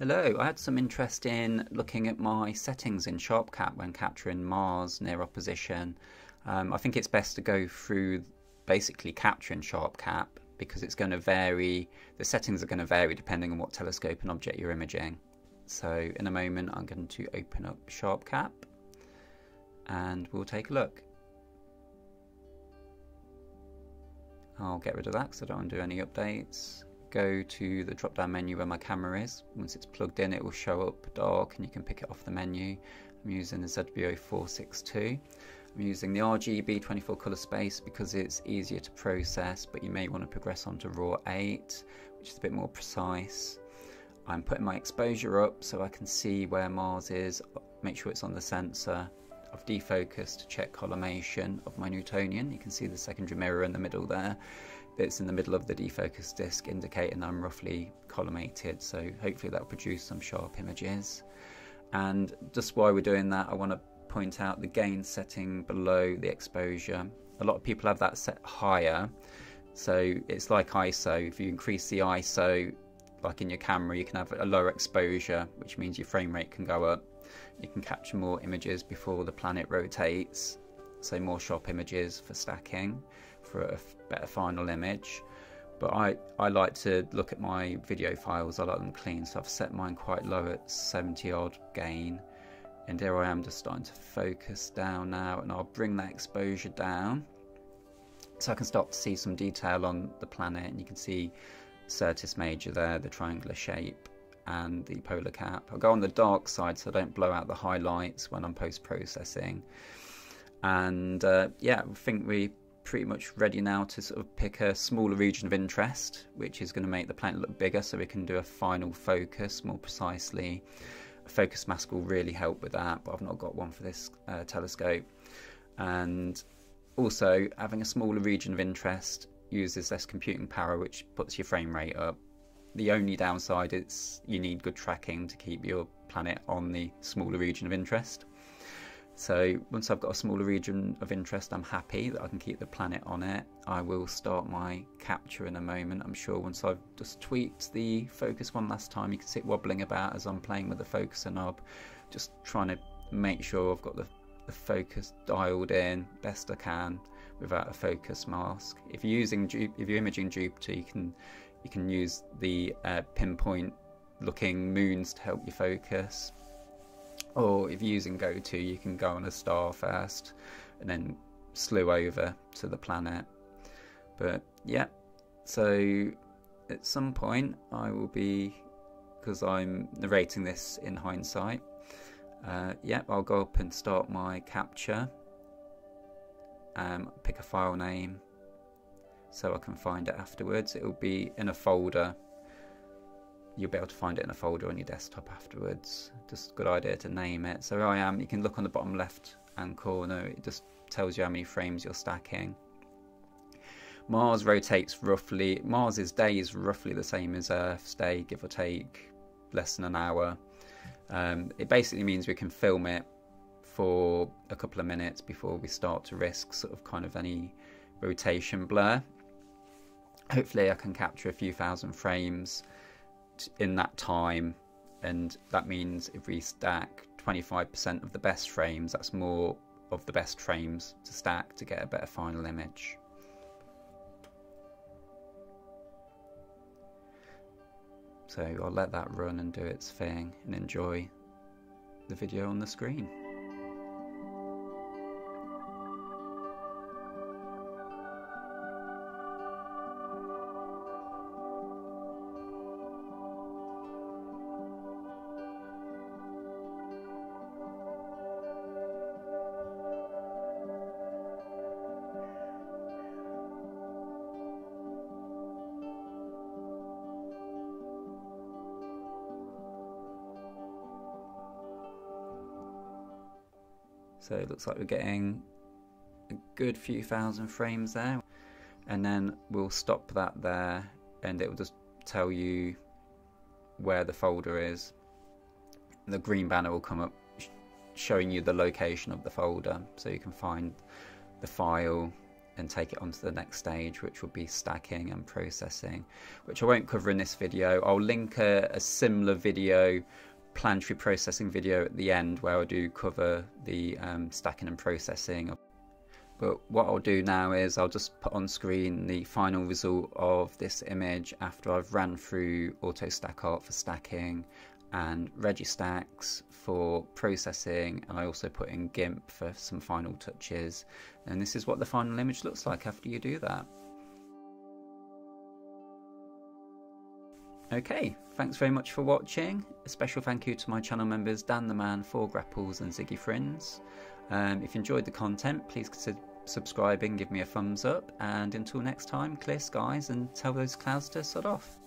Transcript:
Hello, I had some interest in looking at my settings in SharpCap when capturing Mars near opposition. I think it's best to go through basically capturing SharpCap because it's going to vary, the settings are going to vary depending on what telescope and object you're imaging. So in a moment I'm going to open up SharpCap and we'll take a look. I'll get rid of that because I don't want to do any updates. Go to the drop down menu where my camera is. Once it's plugged in it will show up dark and you can pick it off the menu. I'm using the ZWO ASI462mc. I'm using the RGB 24 colour space because it's easier to process, but you may want to progress on to RAW 8, which is a bit more precise. I'm putting my exposure up so I can see where Mars is, make sure it's on the sensor. I've defocused to check collimation of my Newtonian. You can see the secondary mirror in the middle there. It's in the middle of the defocus disc, indicating I'm roughly collimated, so hopefully that'll produce some sharp images. And just while we're doing that, I want to point out the gain setting below the exposure. A lot of people have that set higher, so it's like ISO. If you increase the ISO, like in your camera, you can have a lower exposure, which means your frame rate can go up. You can capture more images before the planet rotates, so more sharp images for stacking for a better final image. But I like to look at my video files, I like them clean, so I've set mine quite low at 70 odd gain, and here I am just starting to focus down now, and I'll bring that exposure down so I can start to see some detail on the planet. And you can see Syrtis Major there, the triangular shape and the polar cap. I'll go on the dark side so I don't blow out the highlights when I'm post-processing. And yeah, I think we're pretty much ready now to sort of pick a smaller region of interest, which is going to make the planet look bigger so we can do a final focus more precisely. A focus mask will really help with that, but I've not got one for this telescope. And also having a smaller region of interest uses less computing power, which puts your frame rate up. The only downside is you need good tracking to keep your planet on the smaller region of interest. So once I've got a smaller region of interest, I'm happy that I can keep the planet on it. I will start my capture in a moment. I'm sure once I've just tweaked the focus one last time, you can see it wobbling about as I'm playing with the focuser knob, just trying to make sure I've got the focus dialed in best I can without a focus mask. If you're imaging Jupiter, you can use the pinpoint looking moons to help you focus. Or if you're using GoTo, you can go on a star first and then slew over to the planet. But yeah, so at some point I will be, because I'm narrating this in hindsight, yeah, I'll go up and start my capture, pick a file name so I can find it afterwards. It will be in a folder. You'll be able to find it in a folder on your desktop afterwards. Just a good idea to name it. So here I am, you can look on the bottom left hand corner, it just tells you how many frames you're stacking. Mars rotates roughly, Mars's day is roughly the same as Earth's day, give or take less than an hour. It basically means we can film it for a couple of minutes before we start to risk sort of kind of any rotation blur. Hopefully I can capture a few thousand frames in that time, and that means if we stack 25% of the best frames, that's more of the best frames to stack to get a better final image. So I'll let that run and do its thing and enjoy the video on the screen. So it looks like we're getting a good few thousand frames there, and then we'll stop that there and it will just tell you where the folder is. The green banner will come up showing you the location of the folder so you can find the file and take it on to the next stage, which would be stacking and processing, which I won't cover in this video. I'll link a similar video, planetary processing video, at the end where I do cover the stacking and processing. But what I'll do now is I'll just put on screen the final result of this image after I've ran through AutoStackArt for stacking and Registax for processing, and I also put in GIMP for some final touches. And this is what the final image looks like after you do that. Okay, thanks very much for watching. A special thank you to my channel members Dan the Man, 4Grapples and Ziggy Friends. If you enjoyed the content, please consider subscribing, give me a thumbs up, and until next time, clear skies and tell those clouds to sod off.